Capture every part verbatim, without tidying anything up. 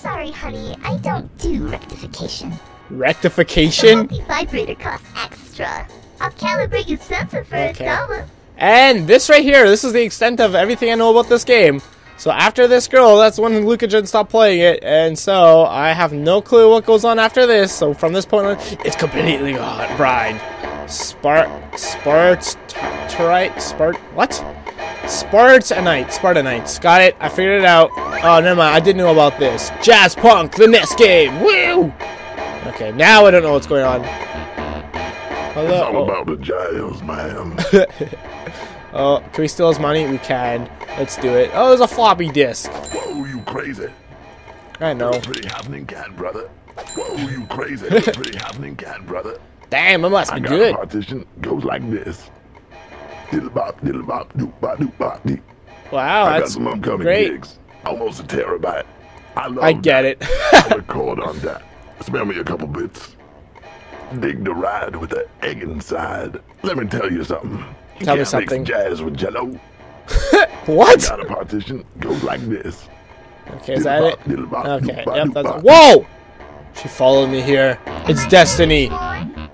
Sorry, honey, I don't do rectification. Rectification? The vibrator costs extra. I'll calibrate your sensor for okay. a dollar. And this right here, this is the extent of everything I know about this game. So after this girl, that's when Luca Jen stopped playing it, and so I have no clue what goes on after this. So from this point on, it's completely gone, bride. Spart, Spart, right, Spart, what? Sparta Knights, Sparta Knights. Got it. I figured it out. Oh, never mind. I didn't know about this. Jazzpunk, the next game. Woo! Okay, now I don't know what's going on. Hello. It's all about the jazz, man. Oh, can we steal his money? We can. Let's do it. Oh, there's a floppy disk. Whoa, you crazy. I know. That's pretty happening, cat brother. Whoa, you crazy. That's pretty happening, cat brother. Damn, it must I be got good. A partition goes like this. Diddle bop, diddle bop, doop bop, doop bop. Wow, I that's got some upcoming great. Gigs. Almost a terabyte. I love I get that. It. I'll record on that. Spare me a couple bits. Dig the ride with the egg inside. Let me tell you something. You tell me something. Mix jazz with jello. What? Got a partition goes like this. Okay, is that it? Okay, yep, that's. Whoa! She followed me here. It's destiny.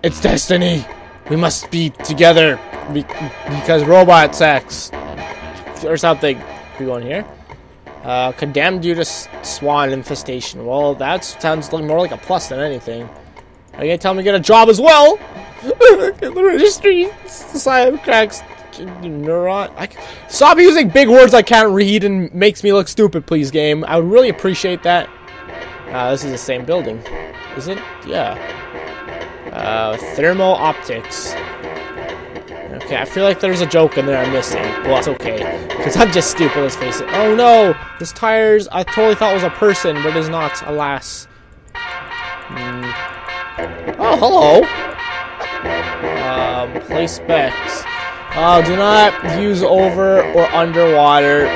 It's destiny. We must be together be because robot sex or something. We going here? Uh, condemned due to swan infestation. Well, that sounds more like a plus than anything. Are you gonna tell me to get a job as well? The registry society cracks neuron. I can stop using big words I can't read and makes me look stupid, please, game. I would really appreciate that. Uh, this is the same building, is it? Yeah. Uh, thermal optics. Okay, I feel like there's a joke in there I'm missing. Well, that's okay, because I'm just stupid. Let's face it. Oh no, this tires. I totally thought it was a person, but it's not. Alas. Mm. Oh, hello. Um, play specs. Uh, do not use over or underwater.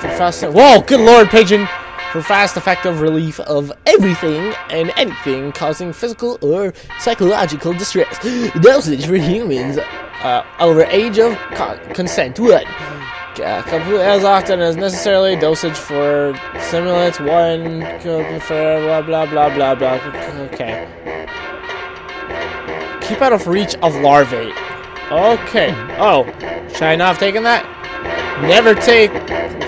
For fast. Whoa, good lord, pigeon! For fast, effective relief of everything and anything causing physical or psychological distress. Dosage for humans uh, over age of con consent. What? Uh, complete as often as necessarily. Dosage for simulants one. Blah blah blah blah blah. Okay. Keep out of reach of larvae. Okay. Oh. Should I not have taken that? Never take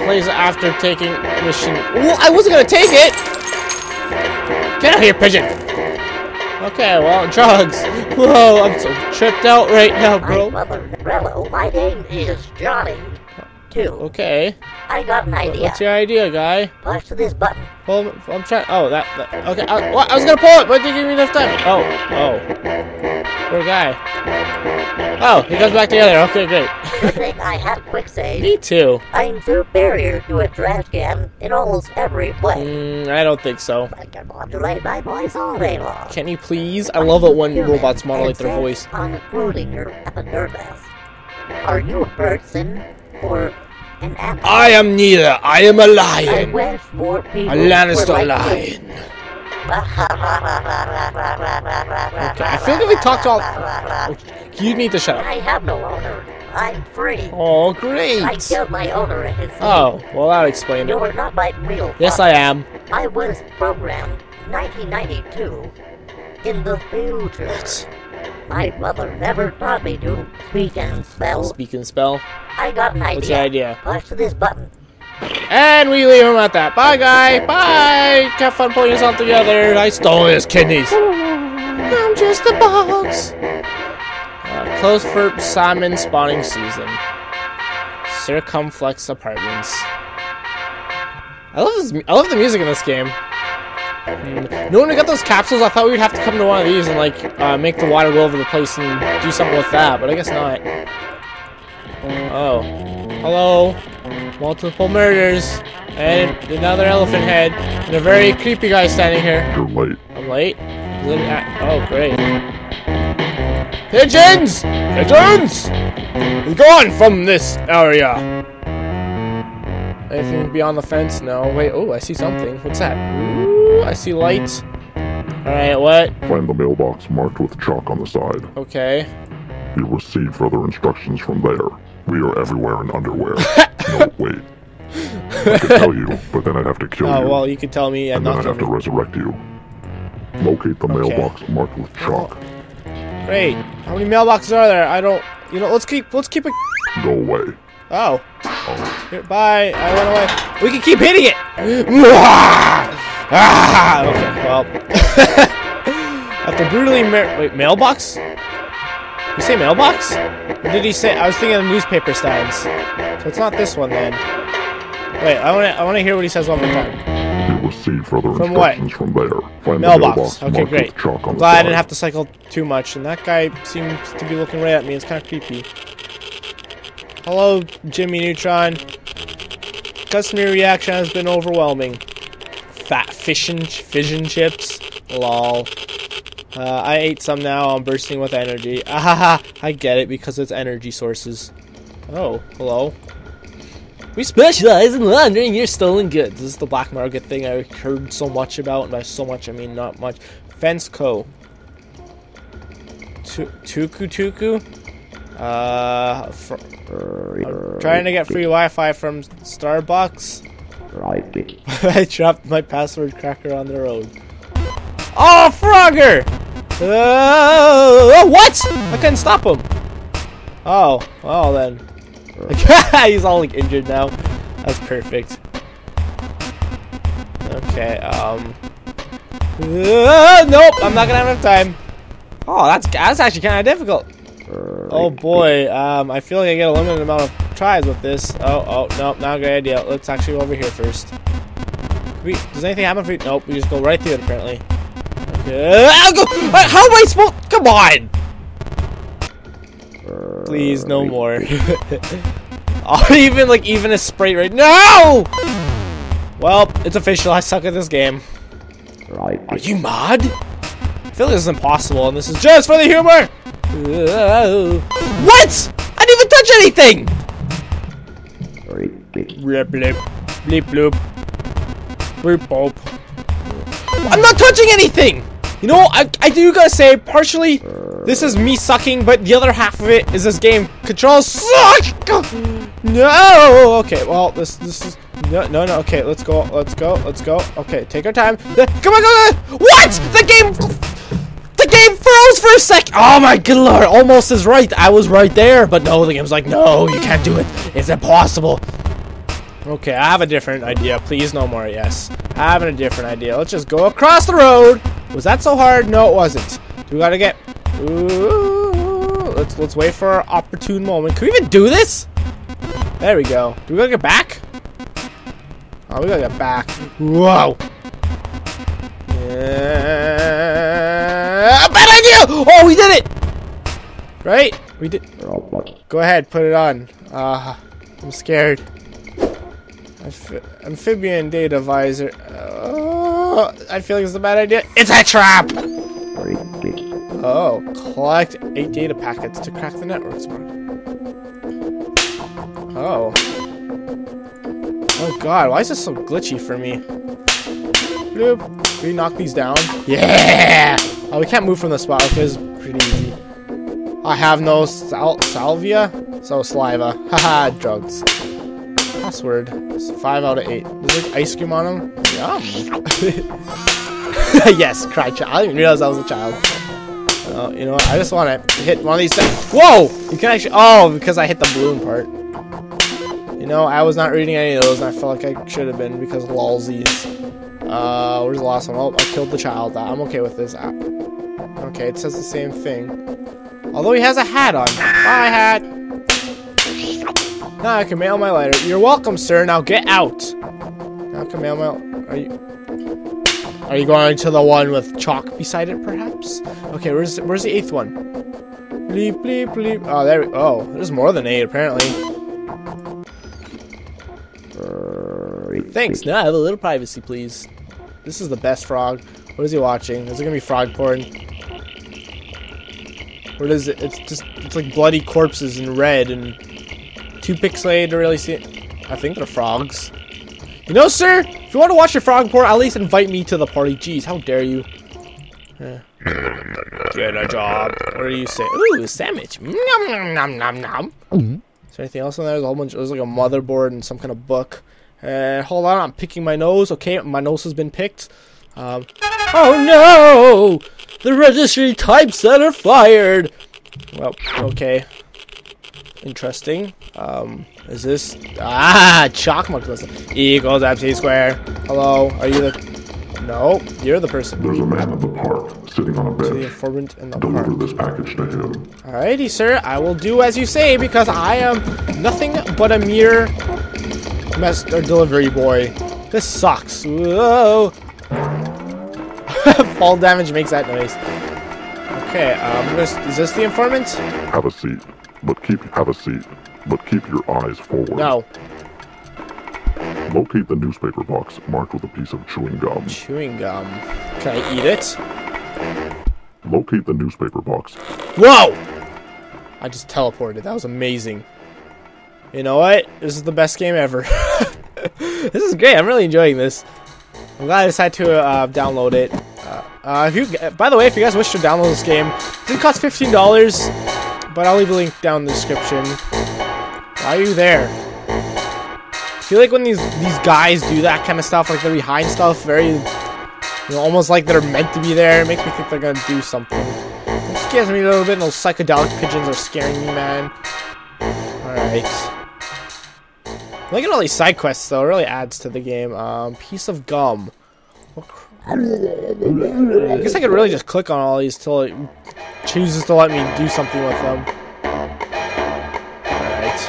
place after taking mission. Well, I wasn't gonna take it! Get out of here, pigeon! Okay, well, drugs. Whoa, I'm so tripped out right now, bro. My mother, hello, my name is Johnny. Two. Okay. I got an idea. What's your idea, guy? Push this button. Well, I'm trying. Oh, that. that okay. I, well, I was gonna pull it, but you gave me enough time. Oh, oh. Poor guy. Oh, he comes back together. Okay, great. Good thing I had a quick save. Me too. I'm through barrier to a trash can in almost every play. Mm, I don't think so. I can modulate my voice all day long. Can you please? I love it when robots modulate their voice. On a floating nervous. Are you a person or an animal? I am neither. I am a lion. I wish more people a Lannister lion. Like okay, I feel like we talked all. You need to shut up. I have no owner. I'm free. Oh, great. I killed my owner and his. Oh, well, that explained it. You are not my real father. Yes, I am. I was programmed nineteen ninety-two in the future. What? My mother never taught me to speak and spell. Speak and spell? I got an idea. What's your idea? Push this button. And we leave him at that. Bye, guy. Bye. Have fun pulling yourself together. I stole his kidneys. I'm just a box. Uh, closed for salmon spawning season. Circumflex apartments. I love this. I love the music in this game. Mm. No, when we got those capsules, I thought we'd have to come to one of these and like uh, make the water go over the place and do something with that, but I guess not. Oh, hello. Multiple murders, and another elephant head, and a very creepy guy standing here. You're late. I'm late? Oh, great. Pigeons! Pigeons! We're gone from this area. Anything beyond the fence? No. Wait, oh, I see something. What's that? Ooh, I see lights. Alright, what? Find the mailbox marked with chalk on the side. Okay. You'll receive further instructions from there. We are everywhere in underwear. No, wait. I could tell you, but then I'd have to kill uh, you. Oh, well, you could tell me. I'm and not then I'd have to resurrect you. Locate the okay. mailbox marked with chalk. Great. How many mailboxes are there? I don't... You know, let's keep... Let's keep it... Go away. Oh. oh. Here, bye. I went away. We can keep hitting it! Ah! Okay, well... After brutally... Ma wait, mailbox? Did he say mailbox? Or did he say... I was thinking of newspaper stands. So it's not this one, then. Wait, I want to I want to hear what he says one more time. You will see further from instructions what? From there. Find mailbox. The mailbox. Okay, great. Chalk on I'm glad I didn't have to cycle too much, and that guy seems to be looking right at me. It's kind of creepy. Hello, Jimmy Neutron. Customer reaction has been overwhelming. Fat fish and fish and chips. Lol. Uh, I ate some now. I'm bursting with energy. Ahaha. I get it because it's energy sources. Oh, hello. We specialize in laundering your stolen goods. This is the black market thing I heard so much about, and by so much I mean not much. Fence Co. Tu tuku Tuku? Uh, fr I'm trying to get free Wi-Fi from Starbucks. I dropped my password cracker on the road. Oh, Frogger! Oh, uh, what? I couldn't stop him. Oh, well then. He's all like injured now. That's perfect. Okay, um uh, nope, I'm not gonna have enough time. Oh, that's that's actually kinda difficult. Oh boy, um I feel like I get a limited amount of tries with this. Oh oh nope, not a great idea. Let's actually go over here first. We, does anything happen for you? Nope, we just go right through it apparently. Okay. I'll go how am I supposed come on! Please, no more. I'll even like even a sprite right now. Well, it's official. I suck at this game. Right. Are you mod? I feel like this is impossible, and this is just for the humor. Whoa. What? I didn't even touch anything. Blip blip, blip bloop, bloop boop. I'm not touching anything. You know, I I do gotta say, partially, this is me sucking, but the other half of it is this game controls suck. No. Okay. Well, this this is no no no. Okay, let's go. Let's go. Let's go. Okay, take our time. Come on, come on. What? The game, the game froze for a sec. Oh my good lord! Almost is right. I was right there, but no, the game's like, no, you can't do it. It's impossible. Okay, I have a different idea. Please, no more. Yes, having a different idea. Let's just go across the road. Was that so hard? No, it wasn't. We gotta get. Ooh, let's let's wait for our opportune moment. Can we even do this? There we go. Do we gotta get back? Oh, we gotta get back. Whoa! Yeah. Bad idea! Oh, we did it! Right? We did. Go ahead, put it on. Ah, uh, I'm scared. Amph amphibian data visor. Uh, Oh, I feel like it's a bad idea. It's a trap! Oh, collect eight data packets to crack the network smart. Oh. Oh god, why is this so glitchy for me? Bloop. Can we knock these down? Yeah! Oh, we can't move from the spot. Okay, this is pretty easy. I have no sal salvia? So saliva. Haha, drugs. Password. It's five out of eight. Is there ice cream on them? Yum. Yes, cried child. I didn't even realize I was a child. Uh, you know what? I just want to hit one of these things. Whoa! You can actually. Oh, because I hit the balloon part. You know, I was not reading any of those, and I felt like I should have been because lolzies. Uh, where's the last one? Oh, I killed the child. I'm okay with this. I okay, it says the same thing. Although he has a hat on. Bye, hat. Now I can mail my letter. You're welcome, sir. Now get out. Now I can mail my. Are you Are you going to the one with chalk beside it, perhaps? Okay, where's where's the eighth one? Bleep bleep bleep. Oh, there we. Oh, there's more than eight apparently. Thanks. Now I have a little privacy, please. This is the best frog. What is he watching? Is it gonna be frog porn? What is it? It's just it's like bloody corpses in red and too pixelated to really see it. I think they're frogs. You know, sir, if you want to watch your frog porn, at least invite me to the party. Jeez, how dare you? Eh. Get a job. What do you say? Ooh, sandwich. Nom nom nom nom nom. Mm-hmm. Is there anything else in there? There's a whole bunch. There's like a motherboard and some kind of book. Uh, hold on, I'm picking my nose. Okay, my nose has been picked. Um, oh no! The registry types that are fired! Well, okay. Interesting. Um, is this... Ah! Chalkmark lesson. E equals M C square. Hello, are you the... No, you're the person. There's a man in the park, sitting on a bench. To the informant in the Deliver park. This package to him. Alrighty, sir. I will do as you say, because I am nothing but a mere... mess or delivery boy. This sucks. Whoa! Fall damage makes that noise. Okay, um, this, is this the informant? Have a seat, but keep have a seat, but keep your eyes forward. No. Locate the newspaper box marked with a piece of chewing gum. Chewing gum. Can I eat it? Locate the newspaper box. Whoa! I just teleported. That was amazing. You know what? This is the best game ever. This is great. I'm really enjoying this. I'm glad I decided to uh, download it. Uh, uh, if you, by the way, if you guys wish to download this game, it costs fifteen dollars, but I'll leave a link down in the description. Why are you there? I feel like when these these guys do that kind of stuff, like they're behind stuff, very, you know, almost like they're meant to be there. It makes me think they're gonna do something. It scares me a little bit. And those psychedelic pigeons are scaring me, man. All right. Look at all these side quests, though. It really adds to the game. Um, piece of gum. What cr I guess I could really just click on all these till it chooses to let me do something with them. Alright.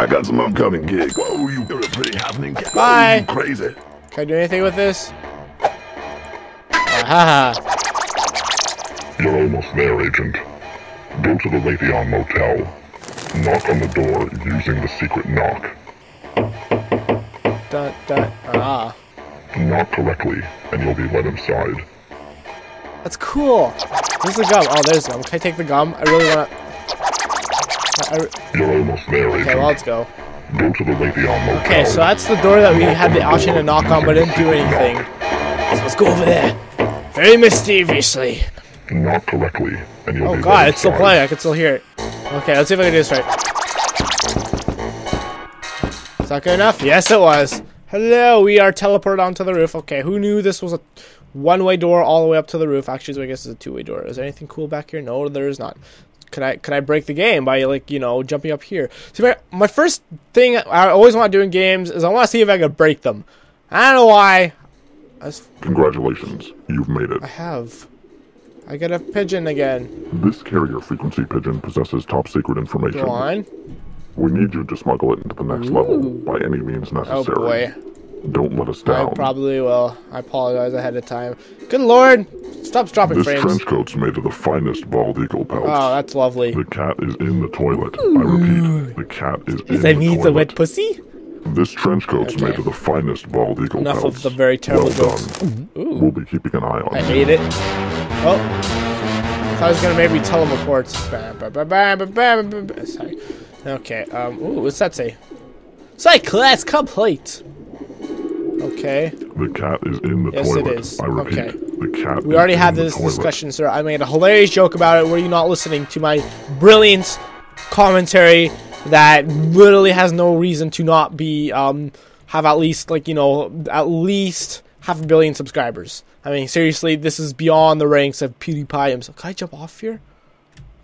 I got some upcoming gig. Whoa, you doing a pretty happening. Bye. You crazy. Can I do anything with this? Aha. You're almost there, Agent. Go to the Lathian Motel. Knock on the door using the secret knock. Dun, dun, ah. Knock correctly, and you'll be let inside. That's cool. Where's the gum? Oh, there's gum. Can I take the gum? I really wanna... I, I... You're almost there, Agent. Okay, well, let's go. Go to the Lathian Motel. Okay, so that's the door that we had the option to knock on, but didn't do anything. So let's go over there. Very mischievously. Knock correctly, and you'll oh, be Oh god, it's still playing. I can still hear it. Okay, let's see if I can do this right. Is that good enough? Yes, it was. Hello, we are teleported onto the roof. Okay, who knew this was a one-way door all the way up to the roof? Actually, so I guess it's a two-way door. Is there anything cool back here? No, there is not. Can I can I break the game by, like, you know, jumping up here? See, my, my first thing I always want to do in games is I want to see if I can break them. I don't know why. Congratulations, you've made it. I have. I get a pigeon again. This carrier frequency pigeon possesses top secret information. Go on. We need you to smuggle it into the next Ooh. level by any means necessary. Oh boy. Don't let us down. I probably will. I apologize ahead of time. Good lord! Stop dropping this frames. This trench coat's made of the finest bald eagle pelts. Oh, that's lovely. The cat is in the toilet. Ooh. I repeat, the cat is Does in the toilet. Does that mean the wet pussy? This trench coat's okay. made of the finest bald eagle Enough pelts. Enough of the very terrible well jokes. Ooh. We'll be keeping an eye on it. I hate it. Oh, I thought I was gonna maybe teleport. Sorry. Okay. Um. Ooh, what's that say? Side class complete. Okay. The cat is in the yes, toilet. Yes, it is. I repeat, okay. The cat. We already had this discussion, sir. I made a hilarious joke about it. Were you not listening to my brilliant commentary that literally has no reason to not be um have at least like you know at least. half a billion subscribers. I mean, seriously, this is beyond the ranks of PewDiePie himself. Can I jump off here?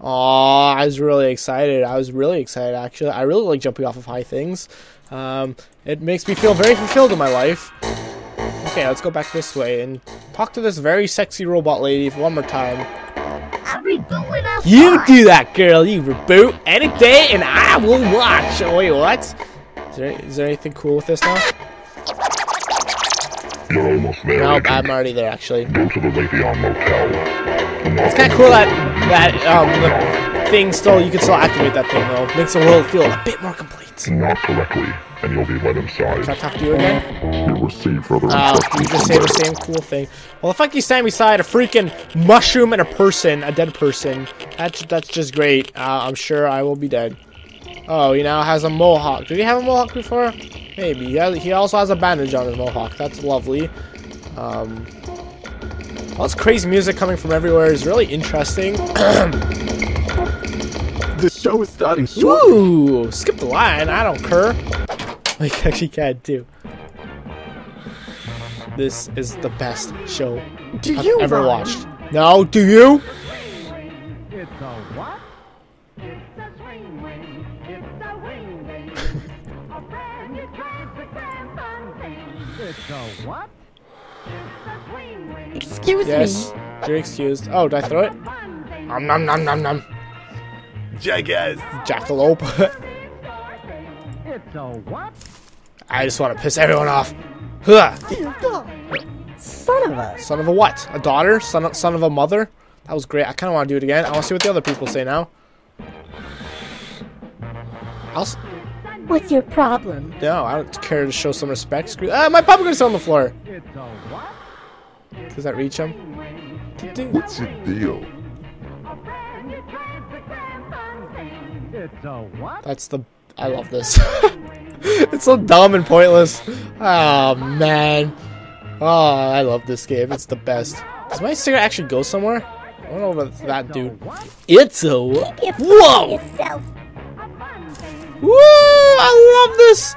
Aww, I was really excited. I was really excited, actually. I really like jumping off of high things. Um, it makes me feel very fulfilled in my life. Okay, let's go back this way and talk to this very sexy robot lady one more time. You do that, girl. You reboot any day, and I will watch. Oh, wait, what? Is there, is there anything cool with this now? You're almost there. No, nope, I'm already there, actually. Go to the Lathian Motel. It's kind of cool that that um the thing still you can still activate that thing though. It makes the world feel a bit more complete. Not correctly, and you'll be let inside. Can I talk to you again? You'll receive further instructions. Uh, you just say the same cool thing. Well, the fuck you stand beside a freaking mushroom and a person, a dead person. That's that's just great. Uh, I'm sure I will be dead. Oh, he now has a mohawk. Did he have a mohawk before? Maybe. He, has, he also has a bandage on his mohawk. That's lovely. Um, all this crazy music coming from everywhere is really interesting. The show is starting shortly. Ooh, skip the line. I don't care. I actually can't do. This is the best show do I've you ever mind? watched. No, do you? It's a what? It's a swing wing. It's a wing wing. A brand new classic grand fun thing. It's a what? It's a swing wing. Excuse yes, me. Yes, you're excused. Oh, did I throw it? Nom nom nom nom nom. Jackass. Jackalope. It's a what? I just want to piss everyone off. Huh. Son of a. Son of a what? A daughter? Son of, son of a mother? That was great. I kind of want to do it again. I want to see what the other people say now. I'll s What's your problem? No, I don't care to show some respect. Screw. Ah, my popcorn's on the floor. It's a what? Does that reach him? What's your deal? It's a what? That's the. I love this. It's so dumb and pointless. Oh man. Oh, I love this game. It's the best. Does my cigarette actually go somewhere? I don't know about that dude. It's a what? Whoa! Woo! I love this.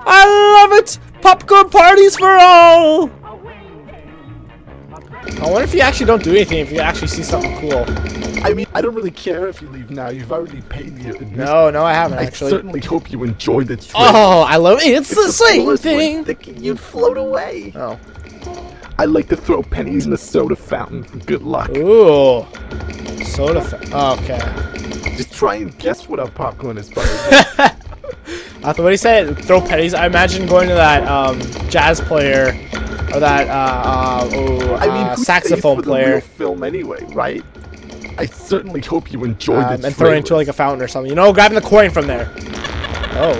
I love it. Popcorn parties for all. I wonder if you actually don't do anything. If you actually see something cool. I mean, I don't really care if you leave now. You've already paid the admission. No, no, I haven't actually. I certainly hope you enjoy the trip. Oh, I love it. It's, it's the same thing. Thinking you'd float away. Oh. I like to throw pennies in the soda fountain. Good luck. Ooh. Soda fountain. Oh, okay. Just try and guess what our popcorn is by. After what he said, throw pennies. I imagine going to that um, jazz player or that uh, uh, ooh, I mean, uh, saxophone for player. The real film anyway, right? I certainly hope you enjoyed um, this. And throw it into like a fountain or something. You know, grabbing the coin from there. Oh.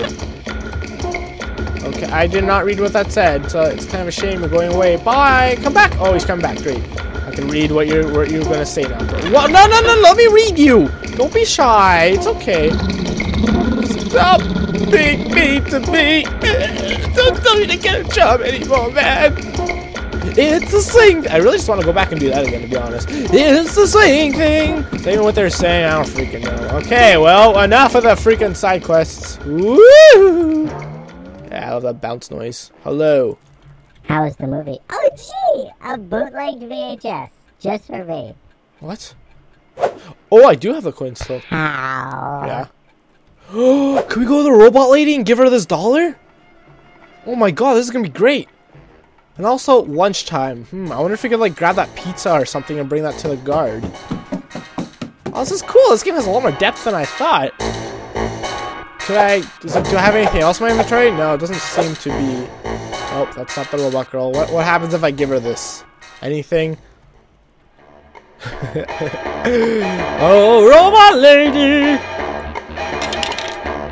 Okay, I did not read what that said, so it's kind of a shame. We're going away. Bye. Come back. Oh, he's coming back. Great. I can read what you're what you're gonna say now. What? No, no, no. Let me read you. Don't be shy. It's okay. Stop being mean to me. Don't tell me to get a job anymore, man. It's the same. I really just want to go back and do that again, to be honest. It's the same thing. Even what they're saying, I don't freaking know. Okay, well, enough of the freaking side quests. Woo! Yeah, I love that bounce noise. Hello. How was the movie? Oh, gee, a bootlegged V H S just for me. What? Oh, I do have a coin still. How? Yeah. Oh, can we go to the robot lady and give her this dollar? Oh my God, this is gonna be great. And also lunchtime. Hmm, I wonder if we could like grab that pizza or something and bring that to the guard. Oh, this is cool. This game has a lot more depth than I thought. Could I? Is it, do I have anything else in my inventory? No, it doesn't seem to be. Oh, that's not the robot girl. What what happens if I give her this? Anything? Oh, robot lady!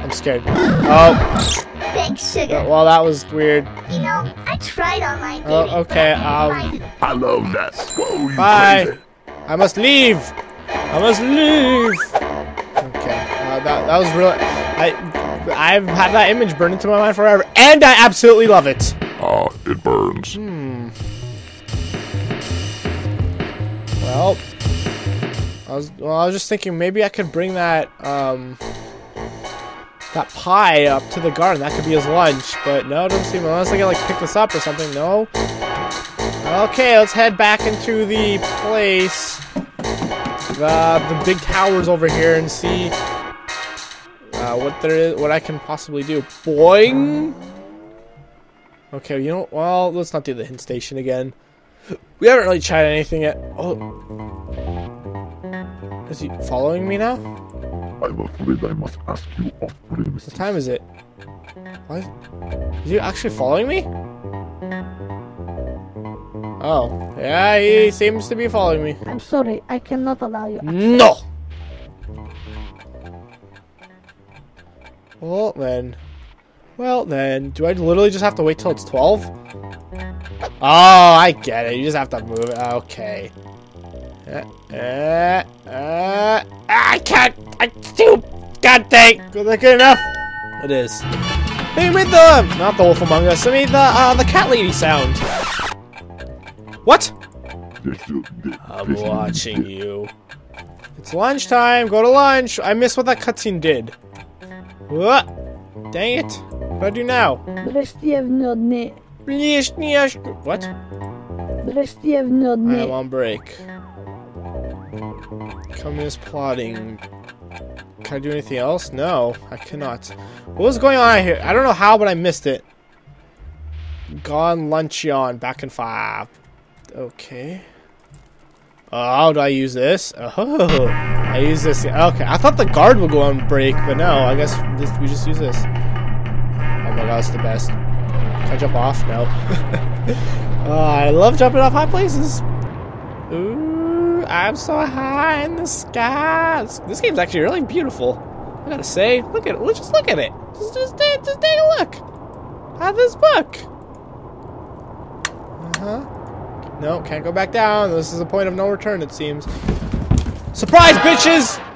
I'm scared. Oh. Big sugar. Yeah, well, that was weird. You know, I tried online dating. Oh, okay. Um, I love that. Whoa, bye. Crazy. I must leave. I must leave. Okay. Uh, that that was really. I I've had that image burned into my mind forever, and I absolutely love it. Ah, uh, it burns. Hmm. Well, I was well. I was just thinking maybe I could bring that. Um. That pie up to the garden. That could be his lunch, but no, it doesn't seem unless I can like pick this up or something. No. Okay, let's head back into the place. The the big tower's over here and see uh, what there is, what I can possibly do. Boing. Okay, you know, well, let's not do the hint station again. We haven't really tried anything yet. Oh, is he following me now? I'm afraid I must ask you off premises. What time is it? What? Are you actually following me? Oh. Yeah, he seems to be following me. I'm sorry, I cannot allow you access. No! Well then. Well then. Do I literally just have to wait till it's twelve? Oh, I get it. You just have to move it. Okay. Uh, uh, uh, I can't! I do! God dang! Is that good enough? It is. Hey, made the... Not the wolf among us. I made the, uh, the cat lady sound. What? I'm watching you. It's lunchtime. Go to lunch. I missed what that cutscene did. What? Dang it. What do I do now? What? I am on break. Communist plotting. Can I do anything else? No, I cannot. What was going on here? I don't know how, but I missed it. Gone lunch yawn. Back in five. Okay. Oh, how do I use this? Oh, I use this. Okay, I thought the guard would go on break, but no, I guess this, we just use this. Oh my god, it's the best. Can I jump off? No. Oh, I love jumping off high places. Ooh, I'm so high in the sky. This, this game's actually really beautiful. I gotta say, look at it. Just look at it. Just, just, just, just take a look at this book. Uh huh. No, can't go back down. This is a point of no return, it seems. Surprise, bitches!